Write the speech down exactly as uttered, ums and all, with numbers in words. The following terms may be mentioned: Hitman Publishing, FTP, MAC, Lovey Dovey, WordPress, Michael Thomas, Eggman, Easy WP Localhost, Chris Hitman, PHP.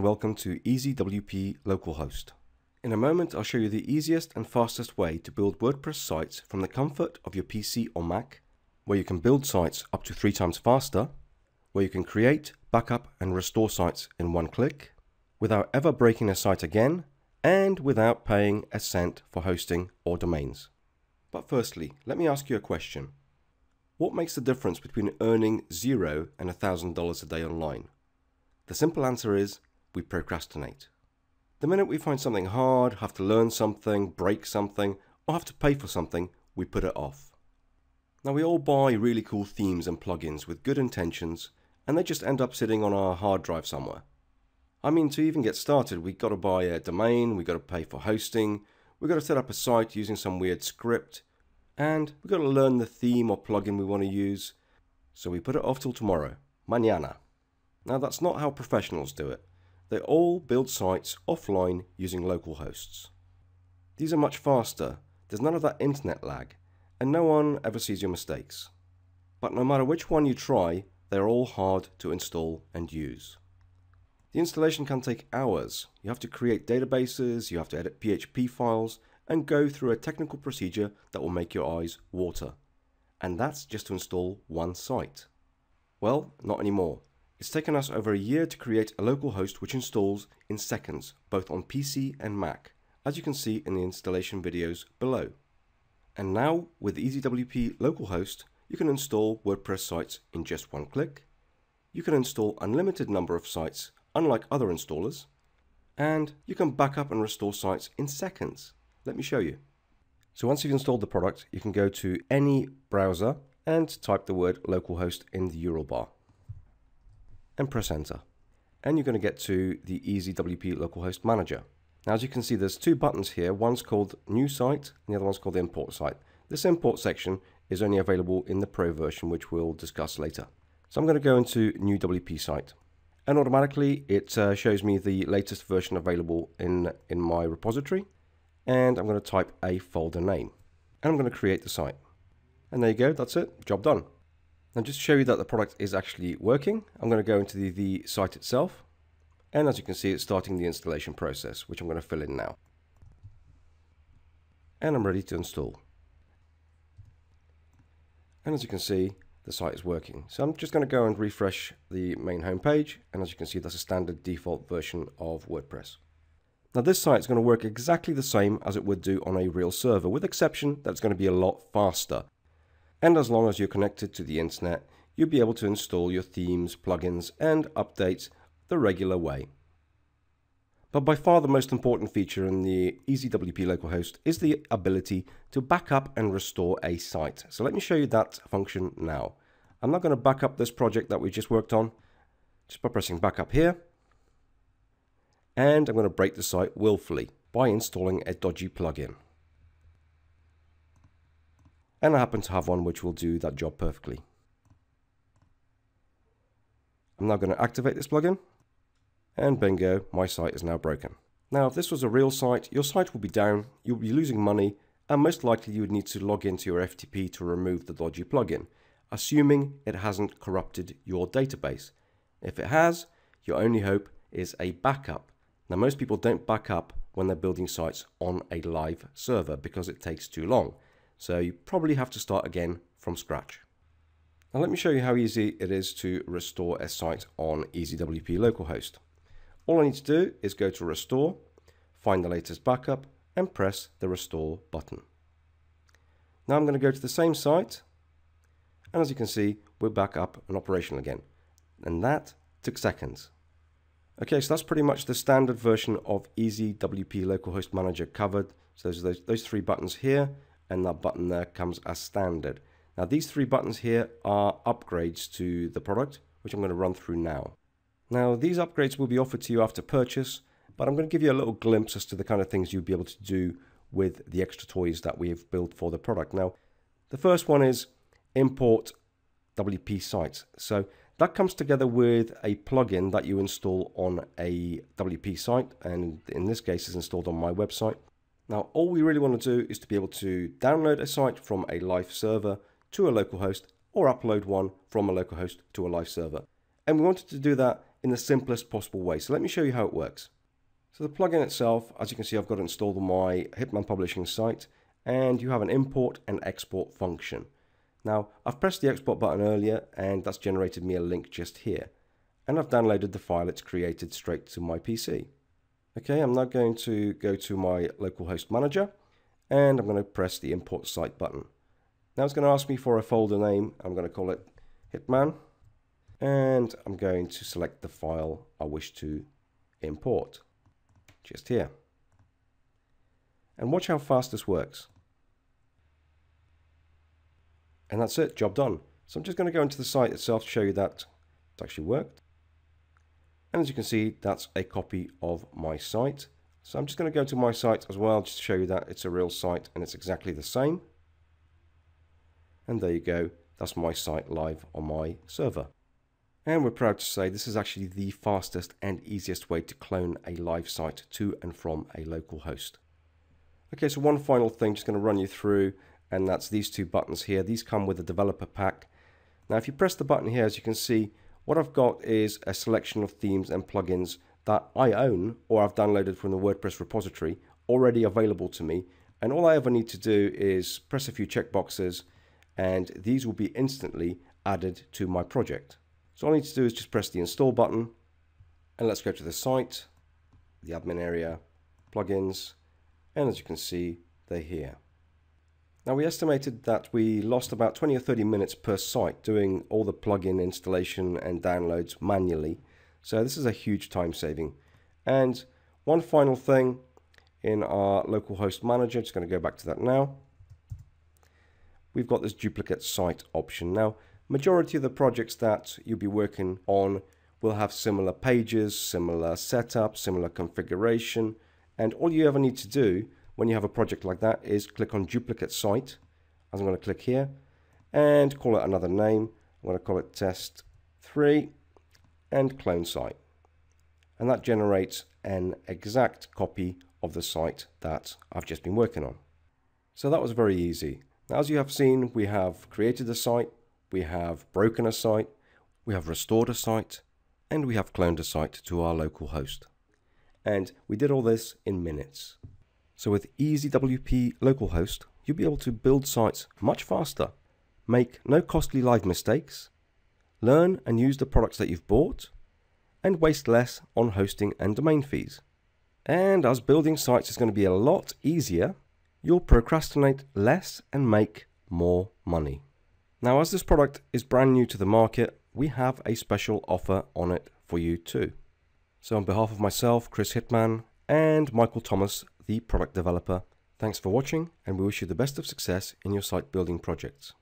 and welcome to Easy W P Localhost. In a moment I'll show you the easiest and fastest way to build WordPress sites from the comfort of your P C or Mac, where you can build sites up to three times faster, where you can create, backup and restore sites in one click, without ever breaking a site again, and without paying a cent for hosting or domains. But firstly, let me ask you a question. What makes the difference between earning zero and one thousand dollars a day online? The simple answer is, we procrastinate. The minute we find something hard, have to learn something, break something, or have to pay for something, we put it off. Now we all buy really cool themes and plugins with good intentions, and they just end up sitting on our hard drive somewhere. I mean, to even get started, we got to buy a domain, we got to pay for hosting, we got to set up a site using some weird script, and we got to learn the theme or plugin we want to use. So we put it off till tomorrow, mañana. Now that's not how professionals do it. They all build sites offline using local hosts. These are much faster, there's none of that internet lag, and no one ever sees your mistakes. But no matter which one you try, they're all hard to install and use. The installation can take hours. You have to create databases, you have to edit P H P files, and go through a technical procedure that will make your eyes water. And that's just to install one site. Well, not anymore. It's taken us over a year to create a local host which installs in seconds, both on P C and Mac, as you can see in the installation videos below. And now, with Easy W P Localhost, you can install WordPress sites in just one click. You can install unlimited number of sites, unlike other installers, and you can back up and restore sites in seconds. Let me show you. So once you've installed the product, you can go to any browser and type the word localhost in the U R L bar and press enter. And you're going to get to the Easy W P Localhost Manager. Now, as you can see, there's two buttons here. One's called New Site and the other one's called the Import Site. This import section is only available in the Pro version, which we'll discuss later. So I'm going to go into New W P Site. And automatically it uh, shows me the latest version available in, in my repository. And I'm going to type a folder name. And I'm going to create the site. And there you go, that's it, job done. Now just to show you that the product is actually working, I'm going to go into the, the site itself. And as you can see, it's starting the installation process, which I'm going to fill in now. And I'm ready to install. And as you can see, the site is working. So I'm just going to go and refresh the main home page. And as you can see, that's a standard default version of WordPress. Now this site is going to work exactly the same as it would do on a real server, with the exception that it's going to be a lot faster. And as long as you're connected to the internet, you'll be able to install your themes, plugins and updates the regular way. But by far the most important feature in the Easy W P Localhost is the ability to back up and restore a site. So let me show you that function now. I'm not going to back up this project that we just worked on, just by pressing back up here. And I'm going to break the site willfully by installing a dodgy plugin. And I happen to have one which will do that job perfectly. I'm now going to activate this plugin. And bingo, my site is now broken. Now, if this was a real site, your site will be down, you'll be losing money, and most likely you would need to log into your F T P to remove the dodgy plugin, assuming it hasn't corrupted your database. If it has, your only hope is a backup. Now, most people don't back up when they're building sites on a live server because it takes too long. So you probably have to start again from scratch. Now let me show you how easy it is to restore a site on Easy W P Localhost. All I need to do is go to Restore, find the latest backup and press the Restore button. Now I'm going to go to the same site and as you can see, we're back up and operational again. And that took seconds. Okay, so that's pretty much the standard version of Easy W P Localhost Manager covered. So those are those, those three buttons here. And that button there comes as standard. Now these three buttons here are upgrades to the product, which I'm going to run through now. Now these upgrades will be offered to you after purchase, but I'm going to give you a little glimpse as to the kind of things you'll be able to do with the extra toys that we have built for the product. Now the first one is import W P sites. So that comes together with a plugin that you install on a W P site, and in this case is installed on my website. Now, all we really want to do is to be able to download a site from a live server to a local host or upload one from a local host to a live server. And we wanted to do that in the simplest possible way. So let me show you how it works. So the plugin itself, as you can see, I've got it installed on my Hitman Publishing site, and you have an import and export function. Now, I've pressed the export button earlier, and that's generated me a link just here. And I've downloaded the file it's created straight to my P C. Okay, I'm now going to go to my localhost manager, and I'm going to press the import site button. Now it's going to ask me for a folder name. I'm going to call it Hitman, and I'm going to select the file I wish to import, just here. And watch how fast this works. And that's it, job done. So I'm just going to go into the site itself to show you that it's actually worked. And as you can see, that's a copy of my site. So I'm just going to go to my site as well, just to show you that it's a real site and it's exactly the same. And there you go. That's my site live on my server. And we're proud to say this is actually the fastest and easiest way to clone a live site to and from a local host. Okay, so one final thing, just going to run you through, and that's these two buttons here. These come with a developer pack. Now, if you press the button here, as you can see, what I've got is a selection of themes and plugins that I own or I've downloaded from the WordPress repository already available to me. And all I ever need to do is press a few checkboxes, and these will be instantly added to my project. So all I need to do is just press the install button, and let's go to the site, the admin area, plugins, and as you can see, they're here. Now, we estimated that we lost about twenty or thirty minutes per site doing all the plugin installation and downloads manually. So this is a huge time saving. And one final thing in our localhost manager, just going to go back to that now. We've got this duplicate site option. Now, majority of the projects that you'll be working on will have similar pages, similar setup, similar configuration. And all you ever need to do when you have a project like that is click on duplicate site, as I'm going to click here, and call it another name. I'm going to call it test three and clone site. And that generates an exact copy of the site that I've just been working on. So that was very easy. Now, as you have seen, we have created a site, we have broken a site, we have restored a site, and we have cloned a site to our local host. And we did all this in minutes. So with Easy W P Localhost, you'll be able to build sites much faster, make no costly live mistakes, learn and use the products that you've bought, and waste less on hosting and domain fees. And as building sites is going to be a lot easier, you'll procrastinate less and make more money. Now, as this product is brand new to the market, we have a special offer on it for you too. So on behalf of myself, Chris Hitman, and Michael Thomas, the product developer, thanks for watching, and we wish you the best of success in your site building projects.